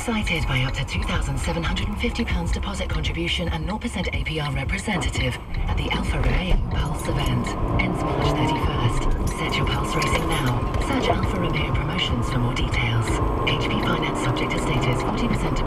excited by up to £2,750 deposit contribution and 0% APR representative at the Alfa Romeo Pulse event. Ends March 31st. Set your Pulse racing now. Search Alfa Romeo promotions for more details. HP finance subject to status 40%